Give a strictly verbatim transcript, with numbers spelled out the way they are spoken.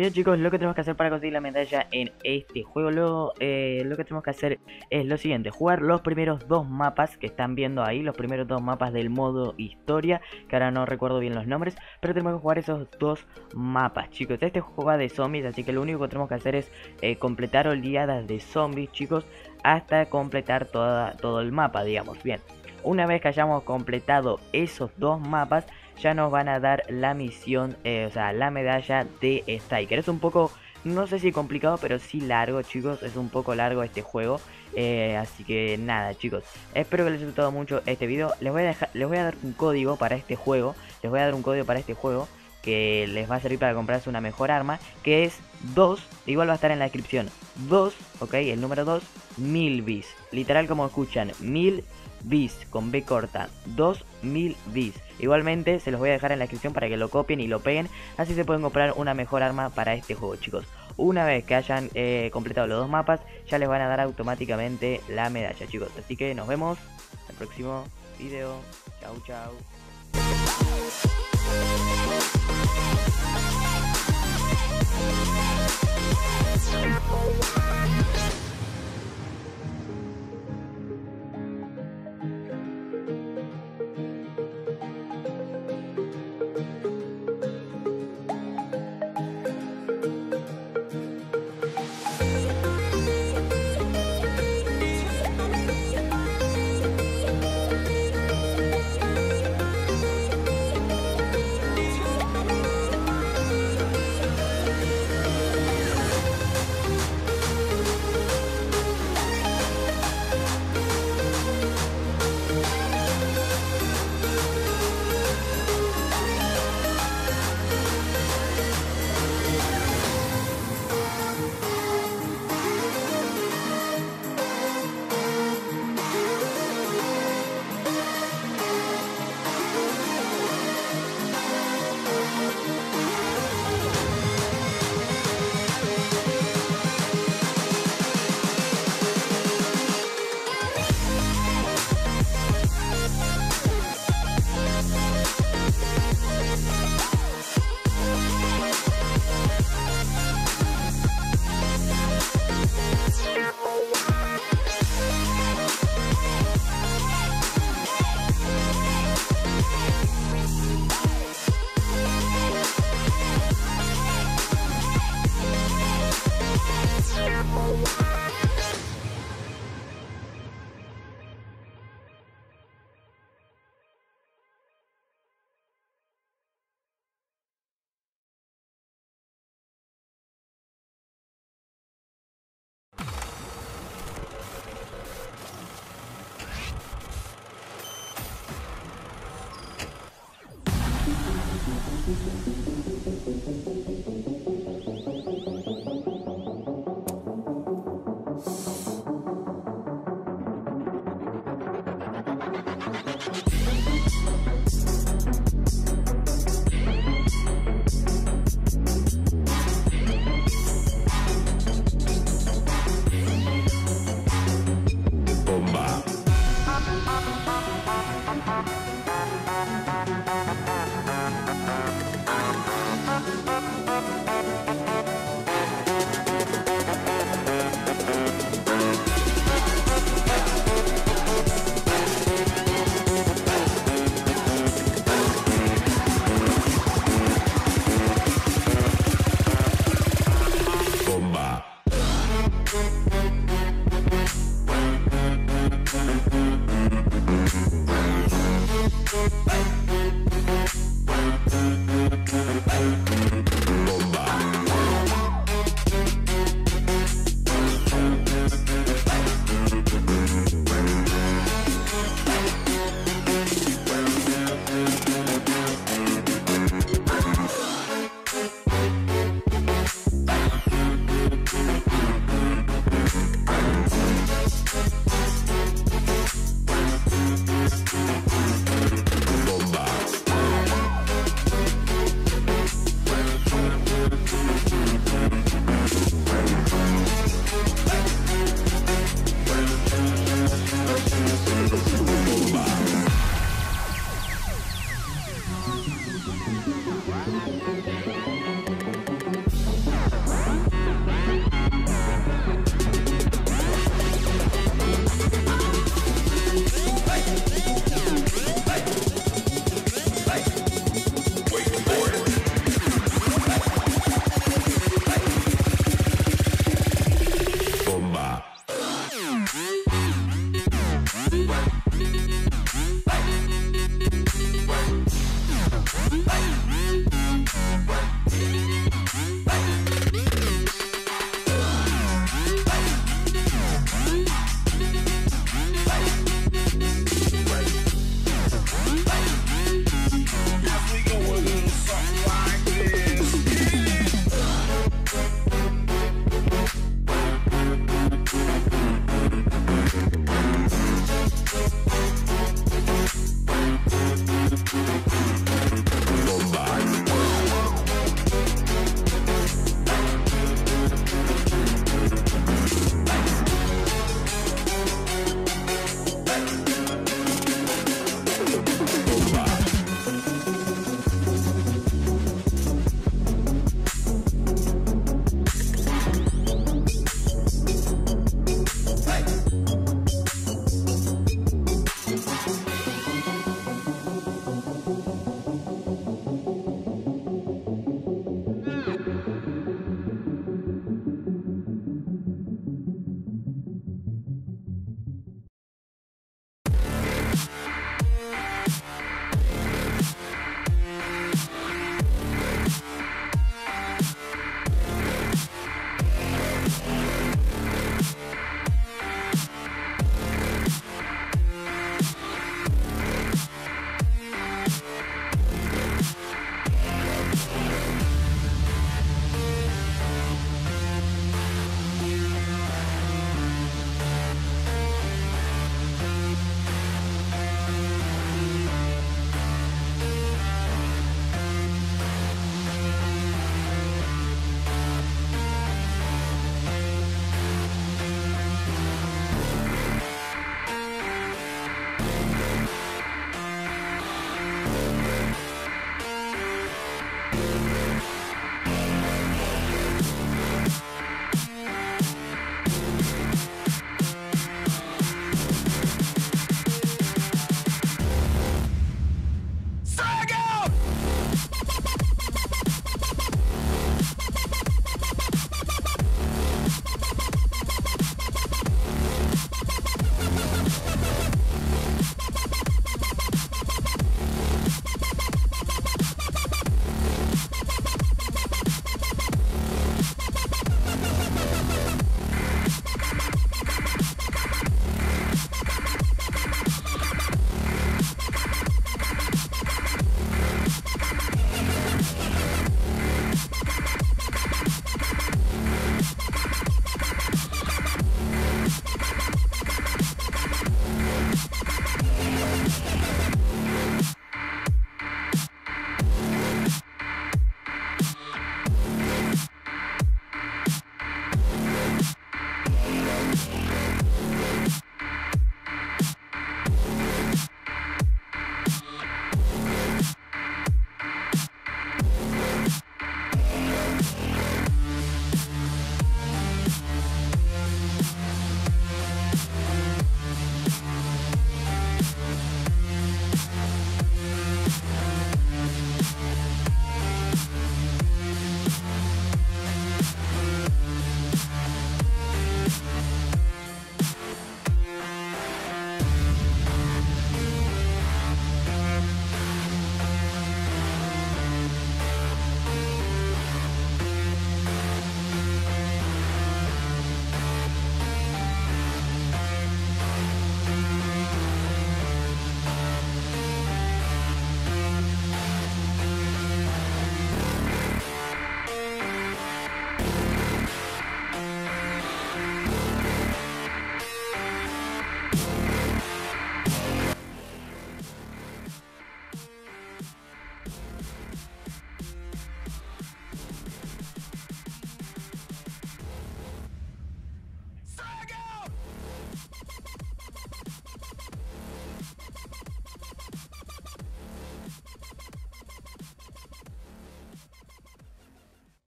Bien chicos, lo que tenemos que hacer para conseguir la medalla en este juego, lo, eh, lo que tenemos que hacer es lo siguiente: jugar los primeros dos mapas que están viendo ahí, los primeros dos mapas del modo historia, que ahora no recuerdo bien los nombres, pero tenemos que jugar esos dos mapas chicos. Este juego va de zombies, así que lo único que tenemos que hacer es eh, completar oleadas de zombies chicos, hasta completar toda, todo el mapa, digamos. Bien, una vez que hayamos completado esos dos mapas, ya nos van a dar la misión, eh, o sea, la medalla de Striker. Es un poco, no sé si complicado, pero sí largo, chicos. Es un poco largo este juego. Eh, así que nada, chicos. Espero que les haya gustado mucho este video. Les voy a dejar, les voy a dar un código para este juego. Les voy a dar un código para este juego que les va a servir para comprarse una mejor arma, que es dos, igual va a estar en la descripción. dos, ok, el número dos, mil bis. Literal como escuchan, mil bis, con B corta, dos mil bis. Igualmente se los voy a dejar en la descripción para que lo copien y lo peguen, así se pueden comprar una mejor arma para este juego chicos. Una vez que hayan eh, completado los dos mapas, ya les van a dar automáticamente la medalla chicos. Así que nos vemos en el próximo video. Chau chau.